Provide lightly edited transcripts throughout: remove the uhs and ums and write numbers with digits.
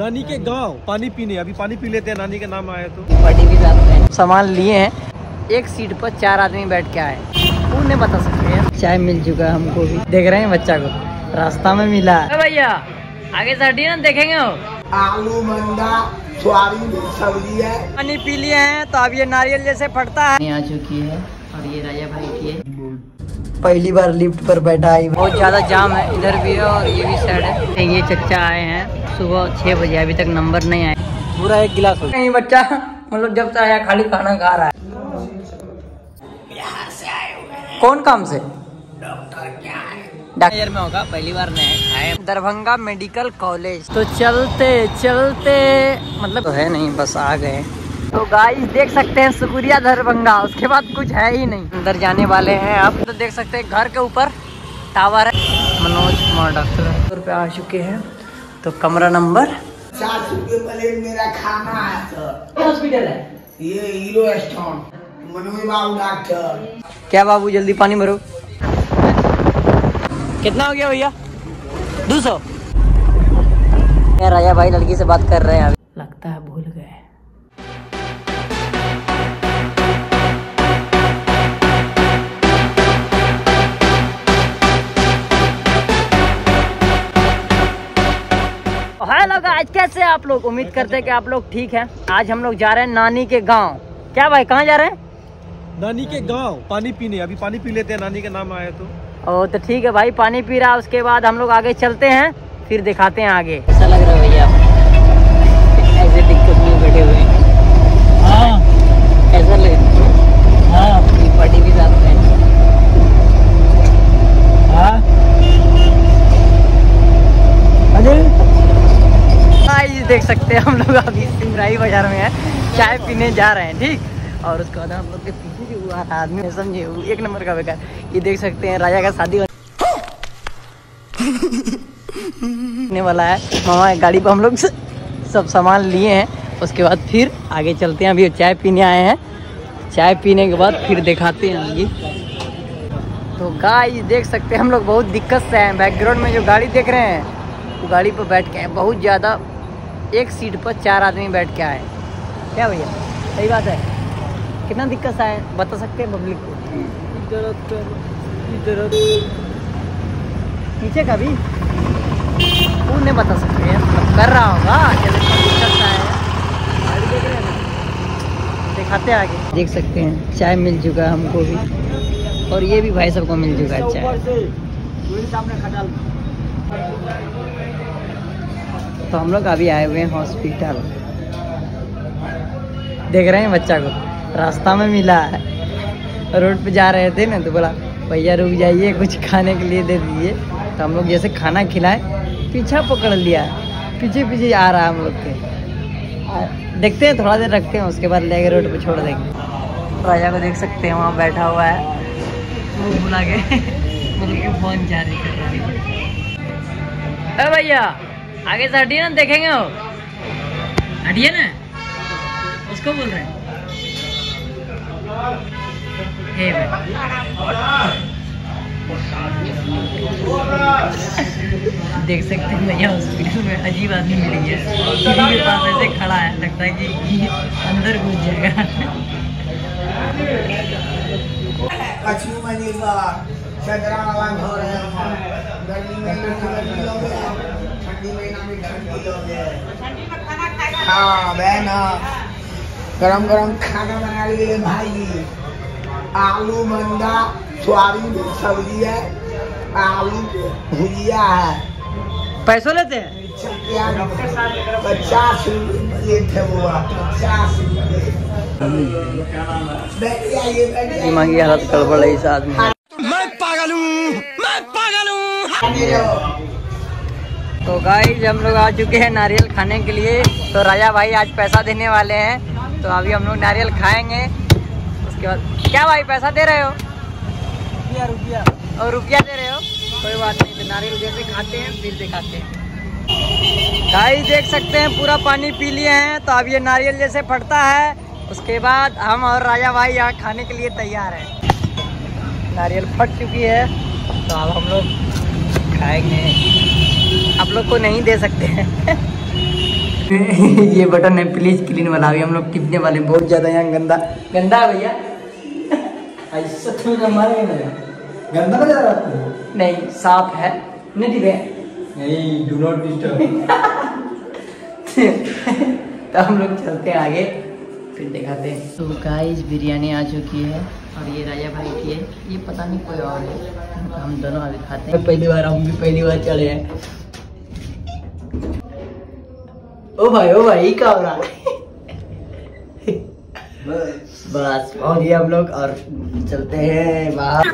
नानी के गांव पानी पीने। अभी पानी पी लेते हैं, नानी के नाम आया तो बड़ी भी है। सामान लिए हैं, एक सीट पर चार आदमी बैठ के आए। उन्हें बता सकते हैं चाय मिल चुका, हमको भी देख रहे हैं बच्चा को रास्ता में मिला। भैया आगे साड़ी ना देखेंगे आलू मंडा सब्जी है। पानी पी लिए हैं तो अब ये नारियल जैसे फटता है। आ चुकी है और ये राजा भाई की है। पहली बार लिफ्ट पर बैठा है। बहुत ज्यादा जाम है, इधर भी है और ये भी साइड है। ये चचा आए हैं सुबह 6 बजे, अभी तक नंबर नहीं आया। पूरा एक गिलास हो नहीं बच्चा, मतलब जब से आया खाली खाना खा रहा है। बिहार से आए हुए कौन काम से? डॉक्टर क्या है? डॉक्टर में होगा, पहली बार नहीं आए। Darbhanga medical college. तो चलते चलते मतलब तो है नहीं, बस आ गए। तो गाइस देख सकते हैं सुकुरिया दरभंगा, उसके बाद कुछ है ही नहीं। अंदर जाने वाले हैं आप, तो देख सकते हैं घर के ऊपर टावर है। मनोज कुमार डॉक्टर पे आ चुके हैं। तो कमरा नंबर 700 प्लेट मेरा खाना है। सर हॉस्पिटल है ये हीरो रेस्टोरेंट, मनोज बाबू डॉक्टर। क्या बाबू जल्दी पानी भरो। कितना हो गया भैया? 200। राजा भाई लड़की से बात कर रहे हैं, लगता है भूल गए। हेलो गाइस, कैसे आप लोग? उम्मीद करते हैं कि आप लोग ठीक हैं। आज हम लोग जा रहे हैं नानी के गांव। क्या भाई कहाँ जा रहे हैं? नानी के गांव पानी पीने। अभी पानी पी लेते हैं, नानी का नाम आया तो। ओ तो ठीक है भाई, पानी पी रहा। उसके बाद हम लोग आगे चलते हैं, फिर दिखाते हैं आगे। ऐसा लग रहा है भैया ऐसे दिक्कत में बैठे हुए हैं। हाँ ऐसा लग रहा है। हाँ पार्टी भी साथ में। हाँ अरे देख सकते हैं हम लोग अभी सिंगराई बाजार में है, चाय पीने जा रहे हैं। ठीक, और उसके बाद हम लोग के पीछे जो हुआ आदमी समझे, वो एक नंबर का बेकार। ये देख सकते हैं राजा का शादी होने वाला है। मामा एक गाड़ी पर हम लोग सब सामान लिए हैं। उसके बाद फिर आगे चलते हैं। अभी चाय पीने आए हैं, चाय पीने के बाद फिर दिखाते हैं आगे। तो गाइस देख सकते हैं हम लोग बहुत दिक्कत से हैं। बैकग्राउंड में जो गाड़ी देख रहे हैं, वो गाड़ी पर बैठ के आए। बहुत ज़्यादा एक सीट पर चार आदमी बैठ के आए। क्या भैया सही बात है? कितना दिक्कत से आए बता सकते हैं पब्लिक को? पीछे का भी उन्हें बता सकते हैं, कर रहा होगा है। दिखाते हैं आगे। देख सकते हैं चाय मिल चुका है हमको भी, और ये भी भाई सबको मिल चुका है चाय। तो हम लोग अभी आए हुए हैं हॉस्पिटल। देख रहे हैं बच्चा को रास्ता में मिला है। रोड पे जा रहे थे ना तो बोला भैया रुक जाइए, कुछ खाने के लिए दे दीजिए। तो हम लोग जैसे खाना खिलाए, पीछा पकड़ लिया, पीछे पीछे आ रहा है हम लोग के। देखते हैं थोड़ा देर रखते हैं, उसके बाद ले गए रोड पे छोड़ देंगे। राजा को देख सकते हैं वहाँ बैठा हुआ है, मुँह बुला के मतलब फोन जारी कर रहा है। भैया आगे से हटिए ना, देखेंगे वो हटिए ना, उसको बोल रहे हैं। देख सकते हैं भैया हॉस्पिटल में अजीब आदमी मिल गया। किसी के पास ऐसे खड़ा है, लगता है कि अंदर घुस जाएगा। हाँ बहन गरम गरम खाना बना लिए भाई। आलू मंडा स्वारी सब्जी है, आलू भुजिया है। पैसों लेते हैं 50 रुपये प्लेट है। वो 50 रुपये। दिमागी हालत गड़बड़ है इस आदमी। मैं पागल हूँ, मैं पागल हूँ। तो गाइस हम लोग आ चुके हैं नारियल खाने के लिए। तो राजा भाई आज पैसा देने वाले हैं, तो अभी हम लोग नारियल खाएंगे। क्या भाई पैसा दे रहे हो? रुपया रुपया और रुपया दे रहे हो? कोई बात नहीं, तो नारियल जैसे खाते हैं फिर दिखाते हैं। गाइस देख सकते हैं पूरा पानी पी लिए हैं, तो अब ये नारियल जैसे फटता है। उसके बाद हम और राजा भाई यहाँ खाने के लिए तैयार हैं। नारियल फट चुकी है, तो अब हम लोग खाएंगे। आप लोग को नहीं दे सकते हैं। ये बटन है प्लीज क्लीन वाला, भी हम लोग टिपने वाले, बहुत ज्यादा यहाँ गंदा गंदा है भैया। ऐसा क्यों गंदा लग रहा है आपको? नहीं साफ है, नहीं टिपे, नहीं डू नॉट डिस्टर्ब। तो हम लोग चलते हैं आगे, फिर दिखाते हैं। तो गाइस बिरयानी आ चुकी है और ये राजा भाई की है, ये पता नहीं कोई और है, तो हम दोनों अभी खाते हैं। पहली बार हम भी पहली बार चले हैं। ओ भाई का हो रहा है बस। और ये हम लोग और चलते हैं बाहर।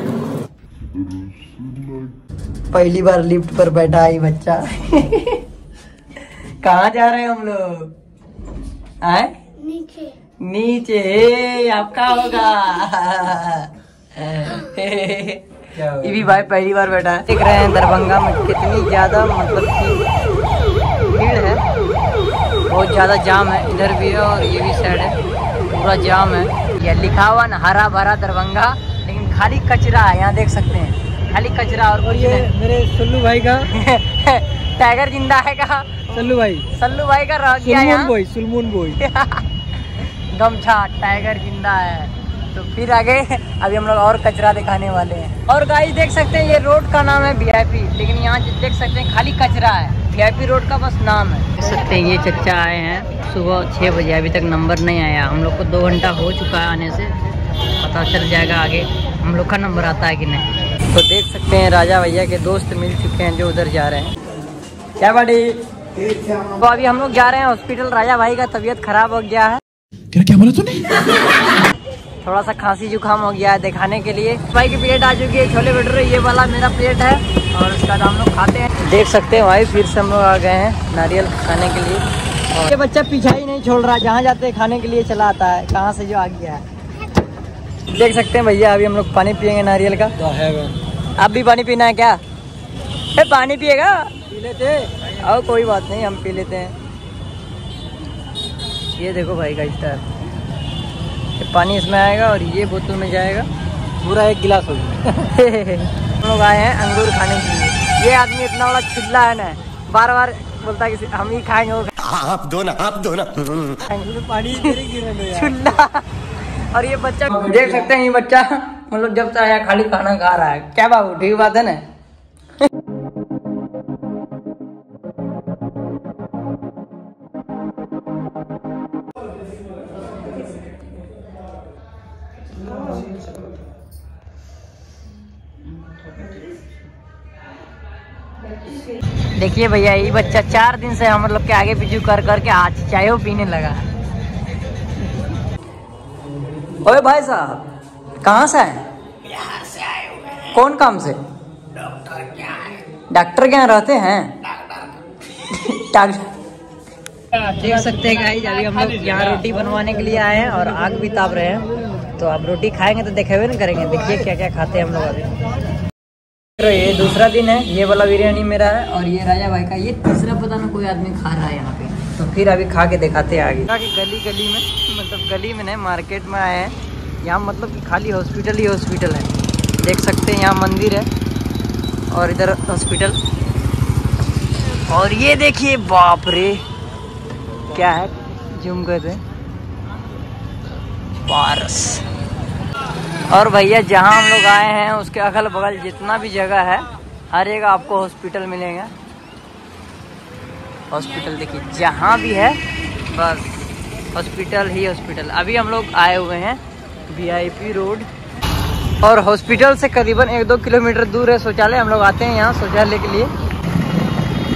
पहली बार लिफ्ट पर बैठा है बच्चा। कहाँ जा रहे हैं हम लोग? आए नीचे नीचे। आपका होगा। ये भी भाई पहली बार बैठा है। देख रहे हैं दरभंगा में कितनी ज्यादा मतलब की भीड़ है, बहुत ज़्यादा जाम है, इधर भी है और ये भी साइड है, पूरा जाम है। यह लिखा हुआ ना हरा भरा दरभंगा, लेकिन खाली कचरा है, यहाँ देख सकते हैं खाली कचरा। और ये मेरे सल्लू भाई का टाइगर जिंदा है का, सल्लू भाई का रह गया यहाँ सुलमून बॉय गमछा, टाइगर जिंदा है। तो फिर आगे अभी हम लोग और कचरा दिखाने वाले हैं। और गाइस देख सकते हैं ये रोड का नाम है VIP, लेकिन यहाँ देख सकते हैं खाली कचरा है, VIP रोड का बस नाम है। देख सकते हैं ये चचा आए हैं सुबह 6 बजे, अभी तक नंबर नहीं आया। हम लोग को 2 घंटा हो चुका है आने से, पता चल जाएगा आगे हम लोग का नंबर आता है कि नहीं। तो देख सकते हैं राजा भैया के दोस्त मिल चुके हैं जो उधर जा रहे हैं। क्या बड़ी? तो अभी हम लोग जा रहे हैं हॉस्पिटल, राजा भाई का तबीयत खराब हो गया है। क्या बोला तूने? थोड़ा सा खांसी जुकाम हो गया है, दिखाने के लिए। भाई की प्लेट आ चुकी है छोले भटूरे, ये वाला मेरा प्लेट है और उसका हम लोग खाते हैं। देख सकते हैं भाई फिर से हम लोग आ गए हैं नारियल खाने के लिए। और ये बच्चा पीछा ही नहीं छोड़ रहा, जहाँ जाते हैं खाने के लिए चला आता है, कहाँ से जो आ गया है। देख सकते हैं भैया अभी हम लोग पानी पियेंगे नारियल का। आप भी पानी पीना है क्या? अरे पानी पिएगा? पी लेते और कोई बात नहीं, हम पी लेते हैं। ये देखो भाई का स्टार, पानी इसमें आएगा और ये बोतल में जाएगा, पूरा एक गिलास हो गया। हम लोग आए हैं अंगूर खाने के लिए। ये आदमी इतना बड़ा छिल्ला है ना, बार बार बोलता है कि हम ही खाएंगे। आप दो ना। पानी छिल्ला। और ये बच्चा देख सकते हैं, ये बच्चा मतलब जब से आया खाली खाना खा रहा है। क्या बाबू ठीक बात है ना? देखिए भैया ये बच्चा 4 दिन से हम मतलब के आगे पीछे कर करके आज चाय पीने लगा। ओए भाई साहब कहाँ से आए? बिहार से आए हुए हैं। कौन काम से? डॉक्टर के यहाँ। डॉक्टर के यहाँ रहते हैं? डॉक्टर। देख सकते हैं गाइस अभी हम लोग यहाँ रोटी बनवाने के लिए आए हैं और आग भी ताप रहे हैं। तो आप रोटी खाएंगे तो देखे हुए ना करेंगे। देखिए क्या क्या खाते हैं हम लोग अभी। तो ये दूसरा दिन है, ये वाला बिरयानी मेरा है और ये राजा भाई का। ये तीसरा पता ना कोई आदमी खा रहा है यहाँ पे। तो फिर अभी खा के दिखाते हैं आगे। गली गली में मतलब गली में नहीं, मार्केट में आए हैं। यहाँ मतलब कि खाली हॉस्पिटल ही हॉस्पिटल है। देख सकते हैं यहाँ मंदिर है और इधर हॉस्पिटल। और ये देखिए बाप रे क्या है, जूम कर रहे पारस। और भैया जहाँ हम लोग आए हैं उसके अगल बगल जितना भी जगह है हर जगह आपको हॉस्पिटल मिलेगा। हॉस्पिटल देखिए जहाँ भी है बस हॉस्पिटल ही हॉस्पिटल। अभी हम लोग आए हुए हैं VIP रोड और हॉस्पिटल से करीबन 1-2 किलोमीटर दूर है शौचालय। हम लोग आते हैं यहाँ शौचालय के लिए।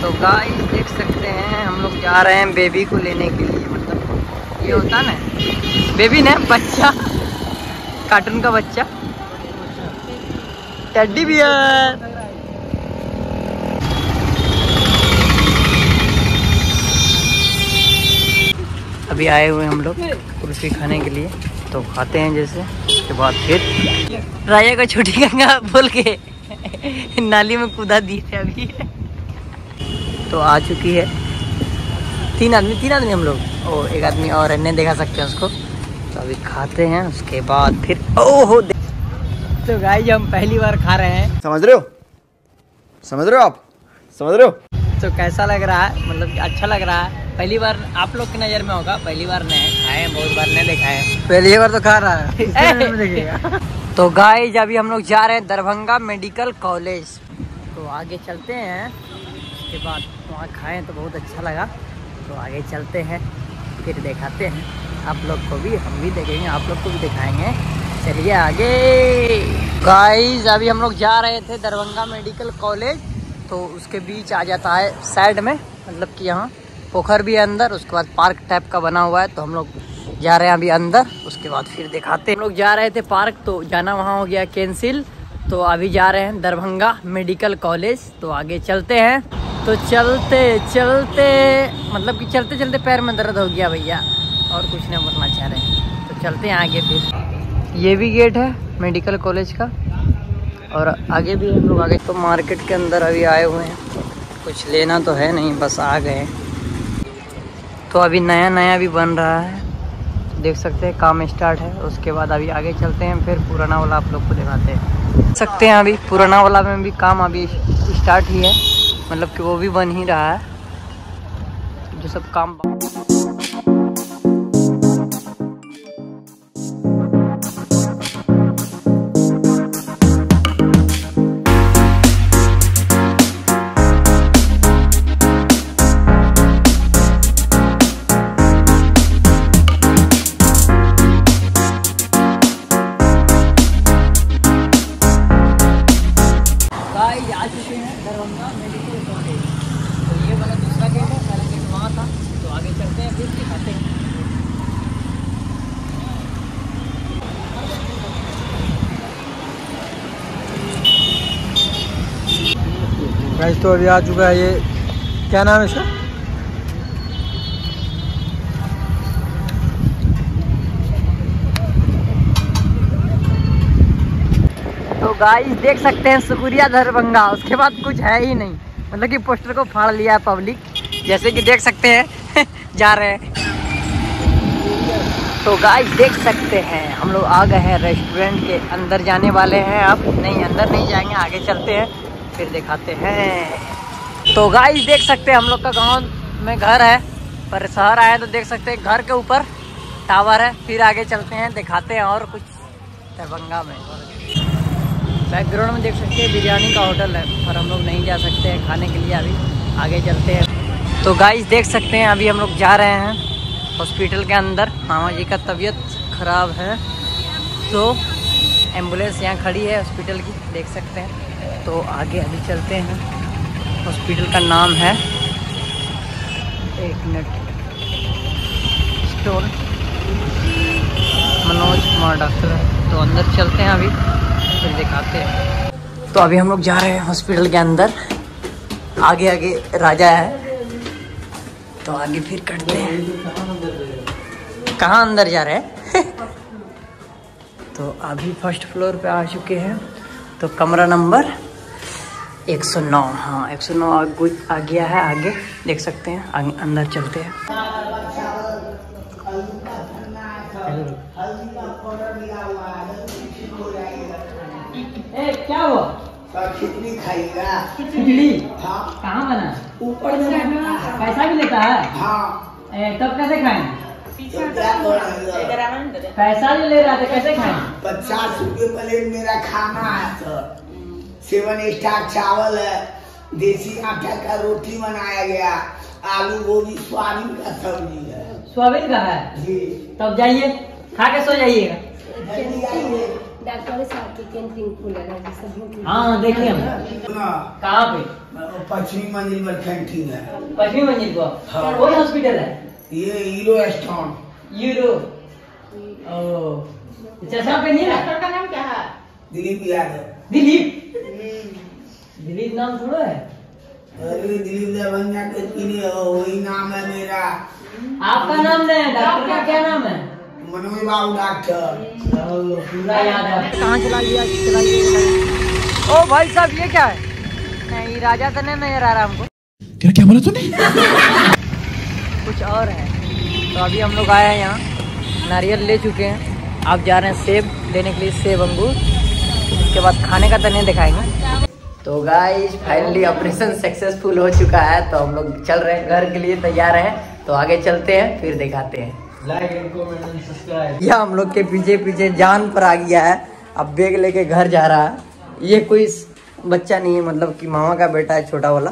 तो गाइस देख सकते हैं हम लोग जा रहे हैं बेबी को लेने के लिए। मतलब ये होता ना बेबी ना, बच्चा, कार्टून का बच्चा, टेडी बियर। अभी आए हुए हम लोग कुल्फी खाने के लिए, तो खाते हैं जैसे। उसके बाद फिर राजा को छोटी गंगा बोल के नाली में कूदा दिए थे अभी। तो आ चुकी है तीन आदमी हम लोग और एक आदमी और नहीं देखा सकते हैं उसको। तो अभी खाते हैं उसके बाद फिर ओहो। तो गाइस हम पहली बार खा रहे हैं। समझ रहे हो आप? तो कैसा लग रहा है? मतलब अच्छा लग रहा है। पहली बार आप लोग की नज़र में होगा, पहली बार नहीं आए, बहुत बार नहीं देखा है, पहली बार तो खा रहा है। तो गाइस अभी हम लोग जा रहे हैं दरभंगा मेडिकल कॉलेज, तो आगे चलते हैं। उसके बाद वहाँ खाएं तो बहुत अच्छा लगा, तो आगे चलते हैं, फिर दिखाते हैं आप लोग को भी, हम भी देखेंगे, आप लोग को भी दिखाएंगे। चलिए आगे। गाइस अभी हम लोग जा रहे थे दरभंगा मेडिकल कॉलेज, तो उसके बीच आ जाता है साइड में, मतलब कि यहाँ पोखर भी है अंदर, उसके बाद पार्क टाइप का बना हुआ है, तो हम लोग जा रहे हैं अभी अंदर, उसके बाद फिर दिखाते हैं। हम लोग जा रहे थे पार्क, तो जाना वहाँ हो गया कैंसिल, तो अभी जा रहे हैं दरभंगा मेडिकल कॉलेज, तो आगे चलते हैं। तो चलते चलते मतलब कि चलते चलते पैर में दर्द हो गया भैया, और कुछ नहीं बोलना चाह रहे हैं, तो चलते हैं आगे। फिर ये भी गेट है मेडिकल कॉलेज का, और आगे भी हम लोग आगे तो मार्केट के अंदर अभी आए हुए हैं, कुछ लेना तो है नहीं, बस आ गए। तो अभी नया नया भी बन रहा है, देख सकते हैं काम स्टार्ट है। उसके बाद अभी आगे चलते हैं, फिर पुराना वाला आप लोग को दिखाते हैं। देख सकते हैं अभी पुराना वाला में भी काम अभी स्टार्ट ही है, मतलब कि वो भी बन ही रहा है, जो सब काम। गाइस तो अभी आ चुका है, ये क्या नाम है इसका, तो गाइस देख सकते हैं सुकुरिया दरभंगा। उसके बाद कुछ है ही नहीं, मतलब कि पोस्टर को फाड़ लिया है पब्लिक, जैसे कि देख सकते हैं। जा रहे हैं। तो गाइस देख सकते हैं हम लोग आ गए हैं रेस्टोरेंट के अंदर, जाने वाले हैं अब, नहीं अंदर नहीं जाएंगे, आगे चलते हैं फिर दिखाते हैं। तो गाइस देख सकते हैं हम लोग का गांव में घर है, पर शहर आए तो देख सकते हैं घर के ऊपर टावर है। फिर आगे चलते हैं, दिखाते हैं और कुछ दरभंगा में। बैकग्राउंड में देख सकते हैं बिरयानी का होटल है, पर हम लोग नहीं जा सकते हैं खाने के लिए, अभी आगे चलते हैं। तो गाइस देख सकते हैं अभी हम लोग जा रहे हैं हॉस्पिटल के अंदर, मामा जी का तबीयत खराब है, तो एम्बुलेंस यहाँ खड़ी है हॉस्पिटल की, देख सकते हैं। तो आगे अभी चलते हैं, हॉस्पिटल का नाम है, एक minute, store Manoj Kumar doctor है, तो अंदर चलते हैं अभी, फिर दिखाते हैं। तो अभी हम लोग जा रहे हैं हॉस्पिटल के अंदर, आगे आगे राजा है, तो आगे फिर करते हैं। कहाँ अंदर जा रहे हैं? तो अभी फर्स्ट फ्लोर पे आ चुके हैं, तो कमरा नंबर 109, हाँ 109 आ गया है, आगे देख सकते हैं, आगे अंदर चलते हैं। क्या हुआ? खिचड़ी खाएगा। खिचड़ी कहाँ बना? ऊपर पैसा भी लेता है? हाँ। तब कैसे खाएंगे? पैसा जो ले रहा था कैसे खाए? 50 रुपये प्लेट मेरा खाना है सर, 7 स्टार चावल है, देसी आटा का रोटी बनाया गया, आलू गोभी सोयाबीन का सब्जी है। सोयाबीन का है जी। तब जाइए खा के सो जाइएगा। डॉक्टर साहब की कैंटीन खुला है। हाँ देखिए हम कहाँ पे? पश्चिमी मंजिल पर कैंटीन है। पश्चिमी मंजिल पर कोई हॉस्पिटल है? ये हीरो रेस्टोरेंट। हीरो चश्मा पे नहीं। डॉक्टर का नाम क्या है? दिलीप यादव। दिलीप दिलीप नाम थोड़ा है। अरे दिलीप दरभंगा के पीने वही नाम है मेरा। आपका नाम नहीं है? डॉक्टर का क्या नाम है? मनोज बाबू डॉक्टर पूरा याद है। कहाँ चला गया? ओ भाई साहब ये क्या है? नहीं राजा तो नहीं नजर आ रहा हमको। तेरा क्या बोला तूने? कुछ और है। तो अभी हम लोग आए हैं यहाँ, नारियल ले चुके हैं, आप जा रहे हैं सेब लेने के लिए, सेब अंगूर, उसके बाद खाने का तो नहीं दिखाएंगे। तो गाइस फाइनली ऑपरेशन सक्सेसफुल हो चुका है, तो हम लोग चल रहे हैं घर के लिए, तैयार हैं। तो आगे चलते हैं, फिर दिखाते हैं। Like and comment and subscribe. यह हम लोग के पीछे पीछे जान पर आ गया है, अब बैग लेके घर जा रहा है। ये कोई बच्चा नहीं है, मतलब कि मामा का बेटा है छोटा वाला।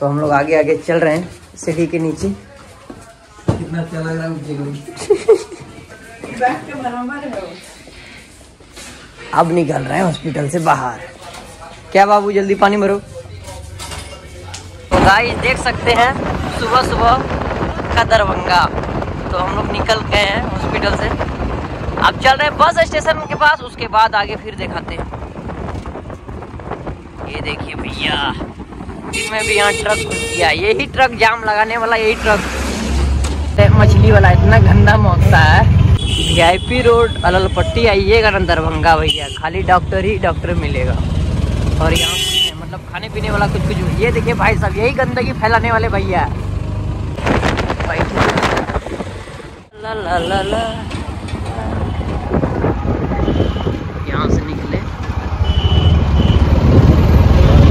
तो हम लोग आगे आगे चल रहे हैं सीढ़ी के नीचे। कितना अच्छा लग रहा है। अब निकल रहे हैं हॉस्पिटल से बाहर। क्या बाबू जल्दी पानी भरो। तो गाइस देख सकते हैं सुबह सुबह का दरभंगा। तो हम लोग निकल गए हैं हॉस्पिटल से, अब चल रहे हैं बस स्टेशन के पास, उसके बाद आगे फिर दिखाते हैं। ये देखिए भैया, इसमें भी यहाँ ट्रक घुस गया। यही ट्रक जाम लगाने वाला, यही ट्रक मछली वाला इतना गंदा मौसम है। वीआईपी रोड अल्लपट्टी आइएगा ना दरभंगा भैया, खाली डॉक्टर ही डॉक्टर मिलेगा। और यहाँ मतलब खाने पीने वाला कुछ कुछ। ये देखिए भाई साहब, यही गंदगी फैलाने वाले भैया। ला ला ला ला। यहाँ से निकले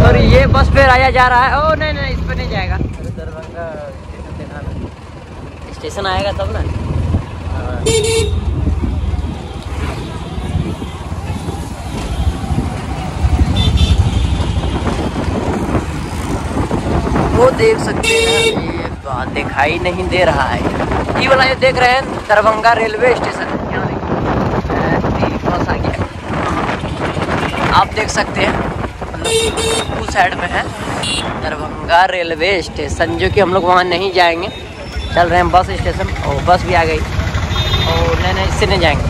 और ये बस पे आया जा रहा है। ओ नहीं नहीं, इस पे नहीं जाएगा। दरभंगा स्टेशन आएगा तब ना। वो देख सकते हैं, ये बात दिखाई नहीं दे रहा है। ये वाला ये देख रहे हैं दरभंगा रेलवे स्टेशन। यहाँ देखिए बस आ गया, आप देख सकते हैं। मतलब उस साइड में है दरभंगा रेलवे स्टेशन, जो कि हम लोग वहाँ नहीं जाएंगे। चल रहे हैं बस स्टेशन। और बस भी आ गई। और नहीं नहीं, इससे नहीं जाएंगे।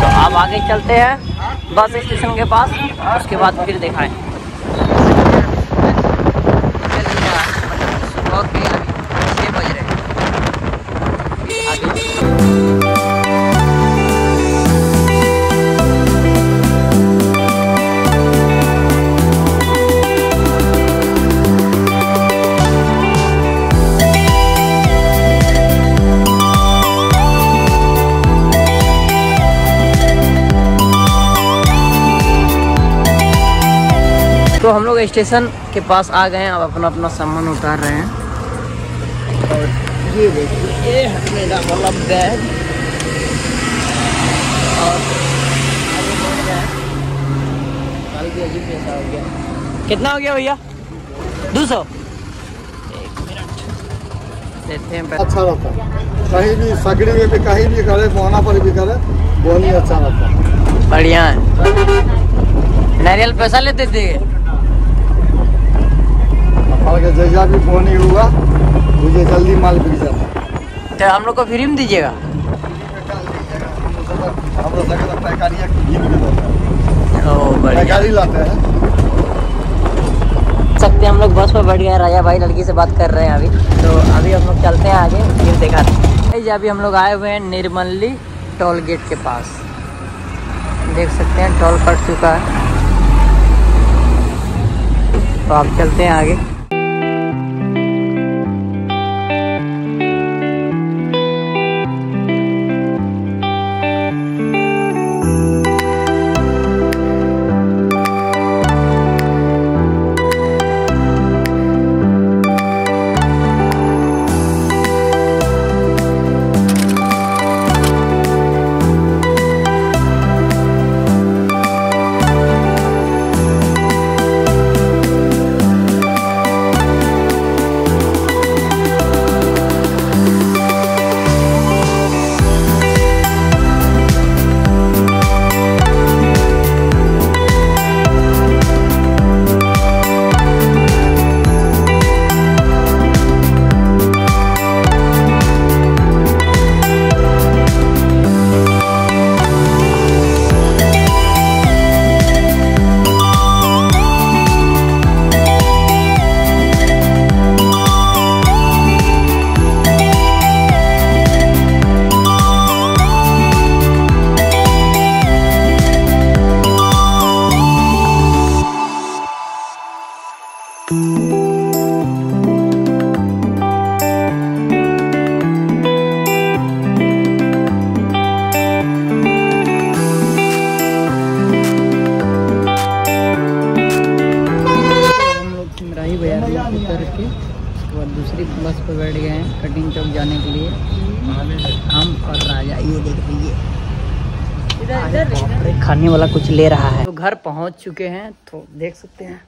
तो आप आगे चलते हैं बस स्टेशन के पास, उसके बाद फिर दिखाएँ। तो हम लोग स्टेशन के पास आ गए हैं, अब अपना अपना सामान उतार रहे हैं। और ये देखिए, ये है मेरा वाला बैग। और कल भी अजीब पैसा हो गया। कितना हो गया भैया? 200। एक मिनट देते हैं। अच्छा रहता है, कहीं भी सगड़ी में भी, कहीं भी करे, बोना पर भी करे, बहुत ही अच्छा रहता है। बढ़िया है। नारियल पैसा लेते थे के जैसा भी फोन ही होगा, मुझे जल्दी माल बिक जाता। तो हम लोग को फ्री में दीजिएगा। सकते हम लोग बस पर बैठ गए। राजा भाई लड़की से बात कर रहे हैं अभी। तो अभी हम लोग चलते हैं आगे, फिर दिखाते हैं। अभी हम लोग आए हुए हैं निर्मली टोल गेट के पास। देख सकते हैं टोल कट चुका है। तो आप चलते हैं आगे। बैठ गए हैं कटिंग चौक जाने के लिए हम और राजा। ये देख लीजिए खाने वाला कुछ ले रहा है। तो घर पहुंच चुके हैं तो देख सकते हैं,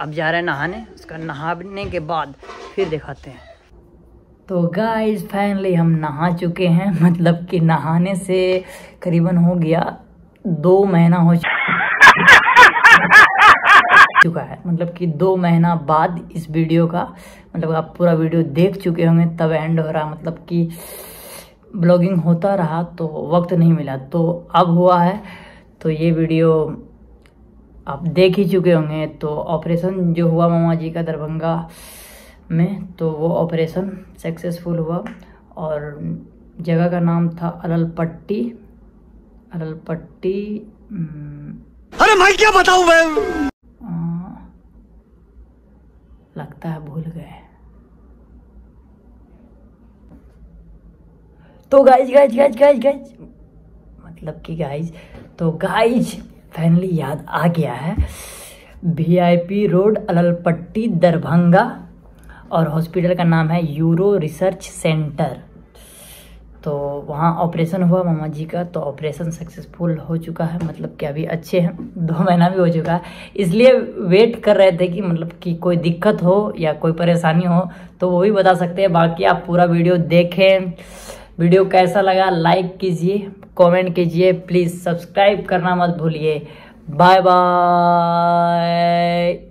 अब जा रहे हैं नहाने, उसका नहाने के बाद फिर दिखाते हैं। तो गाइस फाइनली हम नहा चुके हैं, मतलब कि नहाने से करीबन हो गया 2 महीना हो चुका है, मतलब कि 2 महीना बाद इस वीडियो का, मतलब आप पूरा वीडियो देख चुके होंगे तब एंड हो रहा, मतलब कि ब्लॉगिंग होता रहा तो वक्त नहीं मिला, तो अब हुआ है। तो ये वीडियो आप देख ही चुके होंगे। तो ऑपरेशन जो हुआ मामा जी का दरभंगा में, तो वो ऑपरेशन सक्सेसफुल हुआ और जगह का नाम था अल्लपट्टी। अल्लपट्टी, अरे मैं क्या बताऊं, मैं लगता है भूल गए। तो guys guys guys guys guys मतलब कि गाइज, तो गाइज फाइनली याद आ गया है, VIP रोड अल्लपट्टी दरभंगा और हॉस्पिटल का नाम है यूरो रिसर्च सेंटर। तो वहाँ ऑपरेशन हुआ मामा जी का, तो ऑपरेशन सक्सेसफुल हो चुका है, मतलब कि अभी अच्छे हैं, 2 महीना भी हो चुका है। इसलिए वेट कर रहे थे कि मतलब कि कोई दिक्कत हो या कोई परेशानी हो तो वो भी बता सकते हैं। बाकी आप पूरा वीडियो देखें, वीडियो कैसा लगा लाइक कीजिए, कमेंट कीजिए, प्लीज़ सब्सक्राइब करना मत भूलिए। Bye bye.